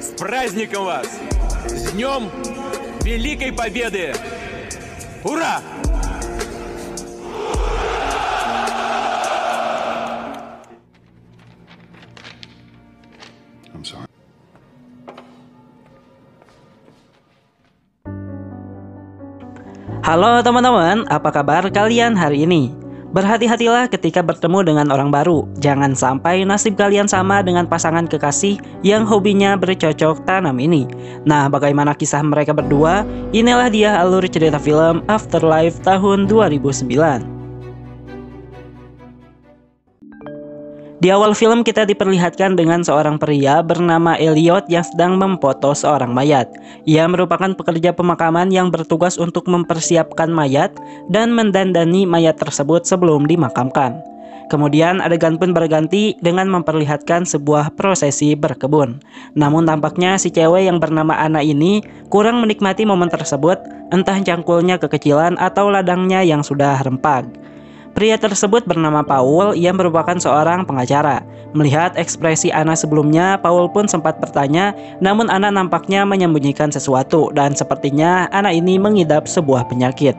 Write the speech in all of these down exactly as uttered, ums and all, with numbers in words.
С праздником вас! С Днем Великой Победы! Ура! Halo teman-teman, apa kabar kalian hari ini? Berhati-hatilah ketika bertemu dengan orang baru. Jangan sampai nasib kalian sama dengan pasangan kekasih yang hobinya bercocok tanam ini. Nah, bagaimana kisah mereka berdua? Inilah dia alur cerita film After Life tahun dua ribu sembilan. Di awal film kita diperlihatkan dengan seorang pria bernama Elliot yang sedang memfoto seorang mayat. Ia merupakan pekerja pemakaman yang bertugas untuk mempersiapkan mayat dan mendandani mayat tersebut sebelum dimakamkan. Kemudian adegan pun berganti dengan memperlihatkan sebuah prosesi berkebun. Namun tampaknya si cewek yang bernama Anna ini kurang menikmati momen tersebut, entah cangkulnya kekecilan atau ladangnya yang sudah rempah. Pria tersebut bernama Paul, yang merupakan seorang pengacara. Melihat ekspresi Anna sebelumnya, Paul pun sempat bertanya, namun Anna nampaknya menyembunyikan sesuatu dan sepertinya Anna ini mengidap sebuah penyakit.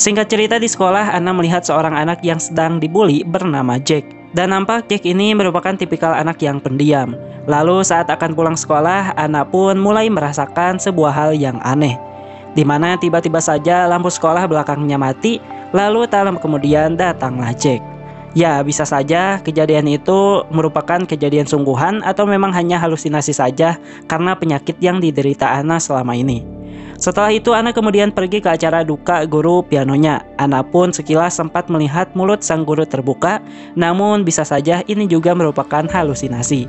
Singkat cerita, di sekolah Anna melihat seorang anak yang sedang dibully bernama Jack. Dan nampak Jack ini merupakan tipikal anak yang pendiam. Lalu saat akan pulang sekolah, Anna pun mulai merasakan sebuah hal yang aneh, di mana tiba-tiba saja lampu sekolah belakangnya mati, lalu tak lama kemudian datanglah Jack. Ya, bisa saja kejadian itu merupakan kejadian sungguhan atau memang hanya halusinasi saja karena penyakit yang diderita Anna selama ini. Setelah itu Anna kemudian pergi ke acara duka guru pianonya. Anna pun sekilas sempat melihat mulut sang guru terbuka, namun bisa saja ini juga merupakan halusinasi.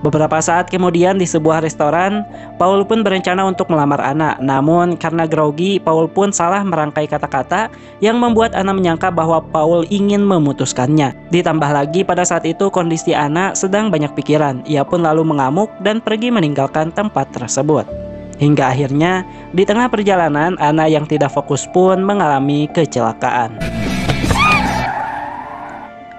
Beberapa saat kemudian di sebuah restoran, Paul pun berencana untuk melamar Anna. Namun karena grogi, Paul pun salah merangkai kata-kata yang membuat Anna menyangka bahwa Paul ingin memutuskannya. Ditambah lagi pada saat itu kondisi Anna sedang banyak pikiran. Ia pun lalu mengamuk dan pergi meninggalkan tempat tersebut. Hingga akhirnya di tengah perjalanan, Anna yang tidak fokus pun mengalami kecelakaan.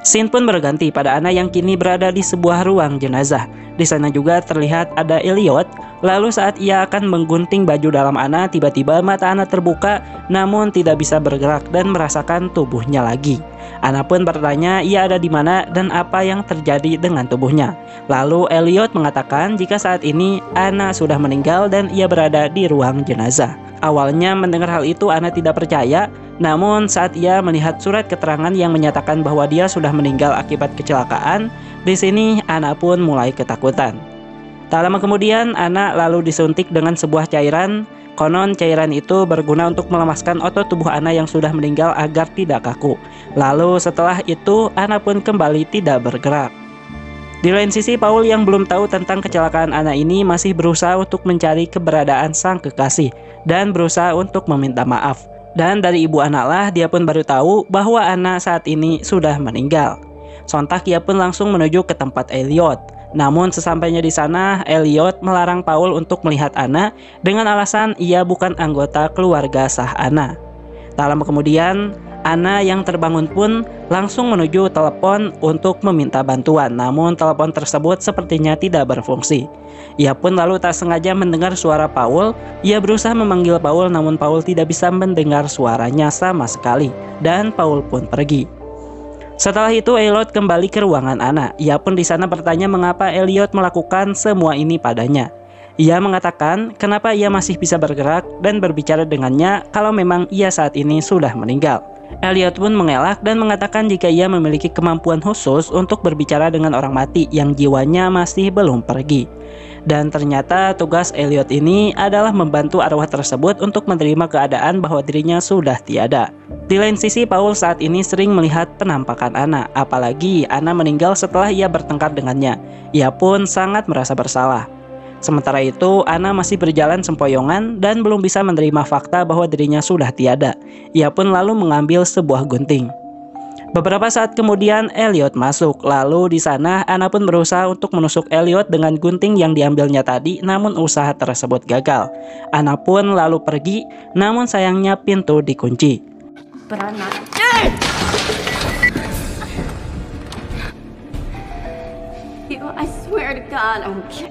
Scene pun berganti pada Anna yang kini berada di sebuah ruang jenazah. Di sana juga terlihat ada Elliot. Lalu saat ia akan menggunting baju dalam Anna, tiba-tiba mata Anna terbuka namun tidak bisa bergerak dan merasakan tubuhnya lagi. Anna pun bertanya ia ada di mana dan apa yang terjadi dengan tubuhnya. Lalu Elliot mengatakan jika saat ini Anna sudah meninggal dan ia berada di ruang jenazah. Awalnya mendengar hal itu Anna tidak percaya. Namun saat ia melihat surat keterangan yang menyatakan bahwa dia sudah meninggal akibat kecelakaan, di sini Anna pun mulai ketakutan. Tak lama kemudian Anna lalu disuntik dengan sebuah cairan. Konon cairan itu berguna untuk melemaskan otot tubuh Anna yang sudah meninggal agar tidak kaku. Lalu setelah itu Anna pun kembali tidak bergerak. Di lain sisi, Paul yang belum tahu tentang kecelakaan Anna ini masih berusaha untuk mencari keberadaan sang kekasih dan berusaha untuk meminta maaf. Dan dari ibu Anna lah dia pun baru tahu bahwa Anna saat ini sudah meninggal. Sontak ia pun langsung menuju ke tempat Elliot. Namun sesampainya di sana, Elliot melarang Paul untuk melihat Anna dengan alasan ia bukan anggota keluarga sah Anna. Tak lama kemudian, Anna yang terbangun pun langsung menuju telepon untuk meminta bantuan. Namun telepon tersebut sepertinya tidak berfungsi. Ia pun lalu tak sengaja mendengar suara Paul. Ia berusaha memanggil Paul, namun Paul tidak bisa mendengar suaranya sama sekali. Dan Paul pun pergi. Setelah itu Elliot kembali ke ruangan Anna. Ia pun di sana bertanya mengapa Elliot melakukan semua ini padanya. Ia mengatakan kenapa ia masih bisa bergerak dan berbicara dengannya kalau memang ia saat ini sudah meninggal. Elliot pun mengelak dan mengatakan jika ia memiliki kemampuan khusus untuk berbicara dengan orang mati yang jiwanya masih belum pergi. Dan ternyata tugas Elliot ini adalah membantu arwah tersebut untuk menerima keadaan bahwa dirinya sudah tiada. Di lain sisi, Paul saat ini sering melihat penampakan Anna, apalagi Anna meninggal setelah ia bertengkar dengannya. Ia pun sangat merasa bersalah. Sementara itu, Anna masih berjalan sempoyongan dan belum bisa menerima fakta bahwa dirinya sudah tiada. Ia pun lalu mengambil sebuah gunting. Beberapa saat kemudian, Elliot masuk. Lalu di sana, Anna pun berusaha untuk menusuk Elliot dengan gunting yang diambilnya tadi, namun usaha tersebut gagal. Anna pun lalu pergi, namun sayangnya pintu dikunci. Beranak. Hey! You, I swear.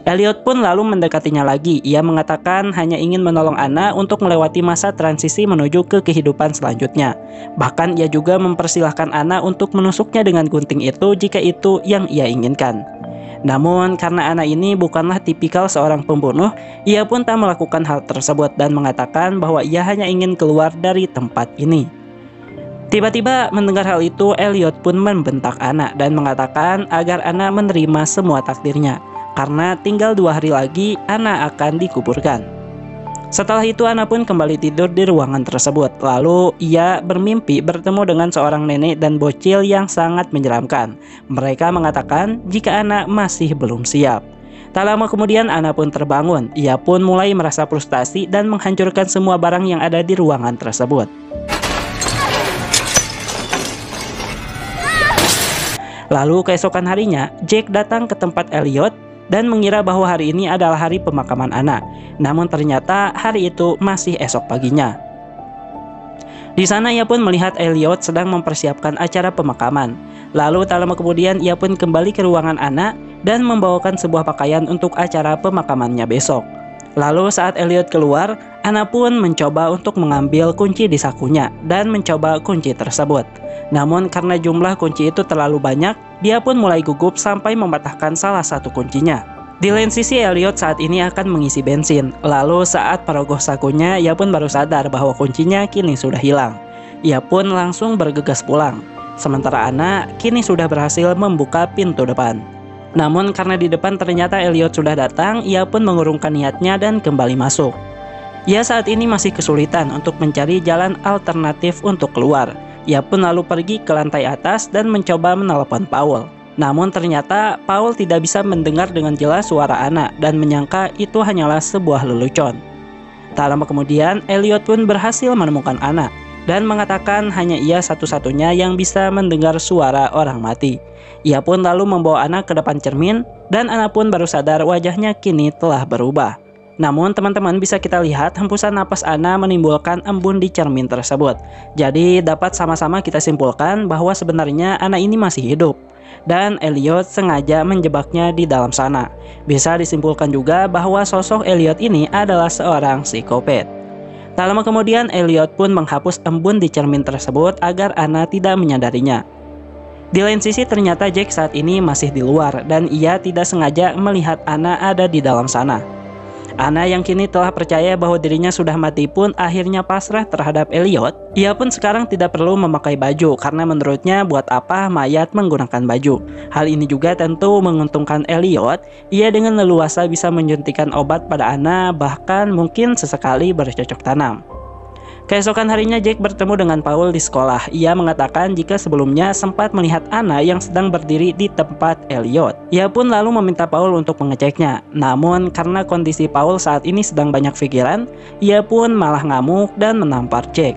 Elliot pun lalu mendekatinya lagi. Ia mengatakan hanya ingin menolong Anna untuk melewati masa transisi menuju ke kehidupan selanjutnya. Bahkan ia juga mempersilahkan Anna untuk menusuknya dengan gunting itu jika itu yang ia inginkan. Namun karena Anna ini bukanlah tipikal seorang pembunuh, ia pun tak melakukan hal tersebut dan mengatakan bahwa ia hanya ingin keluar dari tempat ini. Tiba-tiba mendengar hal itu, Elliot pun membentak Anna dan mengatakan agar Anna menerima semua takdirnya, karena tinggal dua hari lagi Anna akan dikuburkan. Setelah itu Anna pun kembali tidur di ruangan tersebut. Lalu ia bermimpi bertemu dengan seorang nenek dan bocil yang sangat menyeramkan. Mereka mengatakan jika Anna masih belum siap. Tak lama kemudian Anna pun terbangun. Ia pun mulai merasa frustasi dan menghancurkan semua barang yang ada di ruangan tersebut. Lalu keesokan harinya Jack datang ke tempat Elliot dan mengira bahwa hari ini adalah hari pemakaman Anna. Namun ternyata hari itu masih esok paginya. Di sana ia pun melihat Elliot sedang mempersiapkan acara pemakaman. Lalu tak lama kemudian ia pun kembali ke ruangan Anna dan membawakan sebuah pakaian untuk acara pemakamannya besok. Lalu saat Elliot keluar, Anna pun mencoba untuk mengambil kunci di sakunya dan mencoba kunci tersebut. Namun karena jumlah kunci itu terlalu banyak, dia pun mulai gugup sampai mematahkan salah satu kuncinya. Di lain sisi Elliot saat ini akan mengisi bensin. Lalu saat merogoh sakunya, ia pun baru sadar bahwa kuncinya kini sudah hilang. Ia pun langsung bergegas pulang. Sementara Anna kini sudah berhasil membuka pintu depan. Namun karena di depan ternyata Elliot sudah datang, ia pun mengurungkan niatnya dan kembali masuk. Ia saat ini masih kesulitan untuk mencari jalan alternatif untuk keluar. Ia pun lalu pergi ke lantai atas dan mencoba menelepon Paul. Namun ternyata Paul tidak bisa mendengar dengan jelas suara Anna dan menyangka itu hanyalah sebuah lelucon. Tak lama kemudian Elliot pun berhasil menemukan Anna dan mengatakan hanya ia satu-satunya yang bisa mendengar suara orang mati. Ia pun lalu membawa Anna ke depan cermin dan Anna pun baru sadar wajahnya kini telah berubah. Namun teman-teman bisa kita lihat hembusan napas Anna menimbulkan embun di cermin tersebut. Jadi dapat sama-sama kita simpulkan bahwa sebenarnya Anna ini masih hidup dan Elliot sengaja menjebaknya di dalam sana. Bisa disimpulkan juga bahwa sosok Elliot ini adalah seorang psikopat. Tak lama kemudian Elliot pun menghapus embun di cermin tersebut agar Anna tidak menyadarinya. Di lain sisi ternyata Jack saat ini masih di luar dan ia tidak sengaja melihat Anna ada di dalam sana. Anna yang kini telah percaya bahwa dirinya sudah mati pun akhirnya pasrah terhadap Elliot. Ia pun sekarang tidak perlu memakai baju karena menurutnya buat apa mayat menggunakan baju. Hal ini juga tentu menguntungkan Elliot. Ia dengan leluasa bisa menyuntikkan obat pada Anna, bahkan mungkin sesekali bercocok tanam. Keesokan harinya Jack bertemu dengan Paul di sekolah. Ia mengatakan jika sebelumnya sempat melihat Anna yang sedang berdiri di tempat Elliot. Ia pun lalu meminta Paul untuk mengeceknya. Namun karena kondisi Paul saat ini sedang banyak pikiran, ia pun malah ngamuk dan menampar Jack.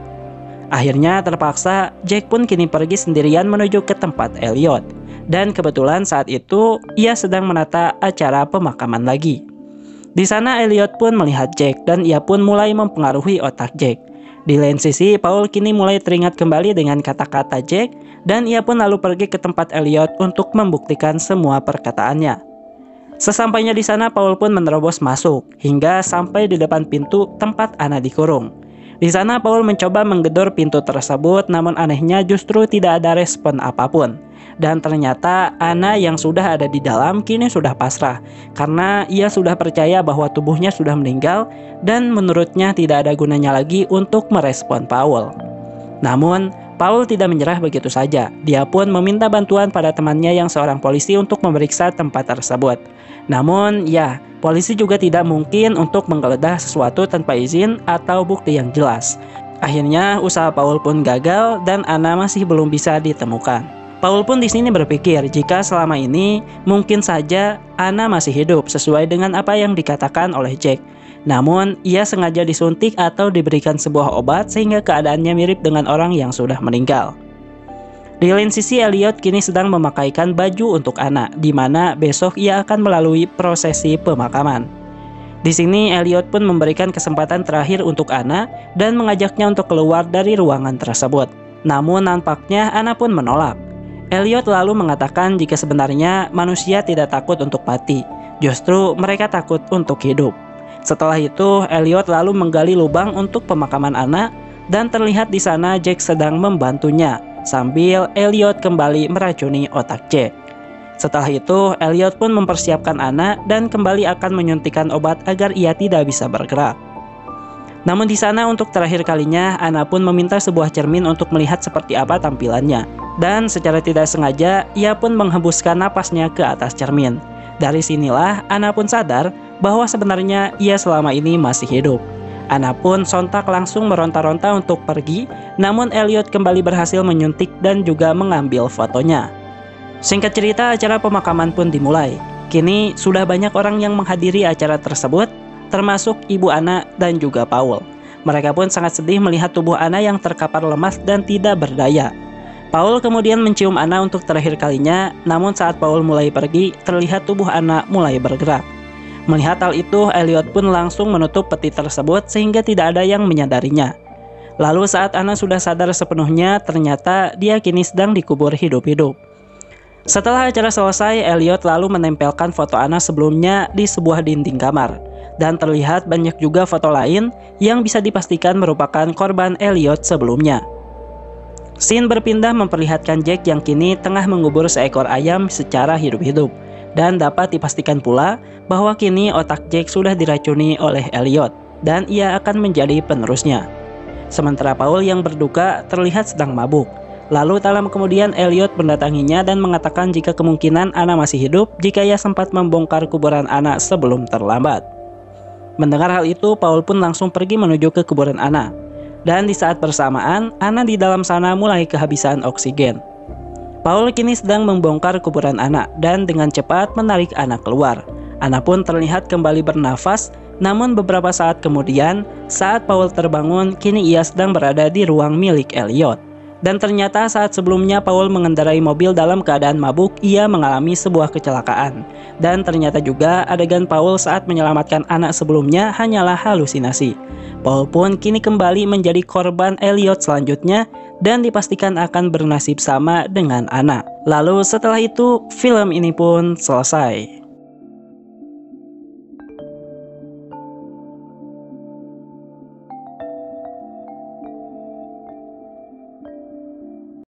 Akhirnya terpaksa Jack pun kini pergi sendirian menuju ke tempat Elliot. Dan kebetulan saat itu ia sedang menata acara pemakaman lagi. Di sana Elliot pun melihat Jack dan ia pun mulai mempengaruhi otak Jack. Di lain sisi, Paul kini mulai teringat kembali dengan kata-kata Jack dan ia pun lalu pergi ke tempat Elliot untuk membuktikan semua perkataannya. Sesampainya di sana, Paul pun menerobos masuk hingga sampai di depan pintu tempat Anna dikurung. Di sana, Paul mencoba menggedor pintu tersebut, namun anehnya justru tidak ada respon apapun. Dan ternyata Anna yang sudah ada di dalam kini sudah pasrah karena ia sudah percaya bahwa tubuhnya sudah meninggal dan menurutnya tidak ada gunanya lagi untuk merespon Paul. Namun Paul tidak menyerah begitu saja. Dia pun meminta bantuan pada temannya yang seorang polisi untuk memeriksa tempat tersebut. Namun ya, polisi juga tidak mungkin untuk menggeledah sesuatu tanpa izin atau bukti yang jelas. Akhirnya usaha Paul pun gagal dan Anna masih belum bisa ditemukan. Paul pun di sini berpikir jika selama ini mungkin saja Anna masih hidup sesuai dengan apa yang dikatakan oleh Jack. Namun ia sengaja disuntik atau diberikan sebuah obat sehingga keadaannya mirip dengan orang yang sudah meninggal. Di lain sisi Elliot kini sedang memakaikan baju untuk Anna, di mana besok ia akan melalui prosesi pemakaman. Di sini Elliot pun memberikan kesempatan terakhir untuk Anna dan mengajaknya untuk keluar dari ruangan tersebut. Namun nampaknya Anna pun menolak. Elliot lalu mengatakan jika sebenarnya manusia tidak takut untuk mati, justru mereka takut untuk hidup. Setelah itu, Elliot lalu menggali lubang untuk pemakaman Anna dan terlihat di sana Jack sedang membantunya sambil Elliot kembali meracuni otak Jack. Setelah itu, Elliot pun mempersiapkan Anna dan kembali akan menyuntikkan obat agar ia tidak bisa bergerak. Namun di sana untuk terakhir kalinya, Anna pun meminta sebuah cermin untuk melihat seperti apa tampilannya. Dan secara tidak sengaja, ia pun menghembuskan napasnya ke atas cermin. Dari sinilah, Anna pun sadar bahwa sebenarnya ia selama ini masih hidup. Anna pun sontak langsung meronta-ronta untuk pergi, namun Elliot kembali berhasil menyuntik dan juga mengambil fotonya. Singkat cerita, acara pemakaman pun dimulai. Kini, sudah banyak orang yang menghadiri acara tersebut, termasuk ibu Anna dan juga Paul. Mereka pun sangat sedih melihat tubuh Anna yang terkapar lemas dan tidak berdaya. Paul kemudian mencium Anna untuk terakhir kalinya, namun saat Paul mulai pergi, terlihat tubuh Anna mulai bergerak. Melihat hal itu, Elliot pun langsung menutup peti tersebut sehingga tidak ada yang menyadarinya. Lalu saat Anna sudah sadar sepenuhnya, ternyata dia kini sedang dikubur hidup-hidup. Setelah acara selesai, Elliot lalu menempelkan foto Anna sebelumnya di sebuah dinding kamar. Dan terlihat banyak juga foto lain yang bisa dipastikan merupakan korban Elliot sebelumnya. Scene berpindah memperlihatkan Jack yang kini tengah mengubur seekor ayam secara hidup-hidup. Dan dapat dipastikan pula bahwa kini otak Jack sudah diracuni oleh Elliot dan ia akan menjadi penerusnya. Sementara Paul yang berduka terlihat sedang mabuk. Lalu tak lama kemudian Elliot mendatanginya dan mengatakan jika kemungkinan Anna masih hidup jika ia sempat membongkar kuburan Anna sebelum terlambat. Mendengar hal itu, Paul pun langsung pergi menuju ke kuburan Anna. Dan di saat bersamaan, Anna di dalam sana mulai kehabisan oksigen. Paul kini sedang membongkar kuburan Anna dan dengan cepat menarik Anna keluar. Anna pun terlihat kembali bernafas, namun beberapa saat kemudian, saat Paul terbangun, kini ia sedang berada di ruang milik Elliot. Dan ternyata saat sebelumnya Paul mengendarai mobil dalam keadaan mabuk, ia mengalami sebuah kecelakaan. Dan ternyata juga adegan Paul saat menyelamatkan Anna sebelumnya hanyalah halusinasi. Paul pun kini kembali menjadi korban Elliot selanjutnya dan dipastikan akan bernasib sama dengan Anna. Lalu setelah itu, film ini pun selesai.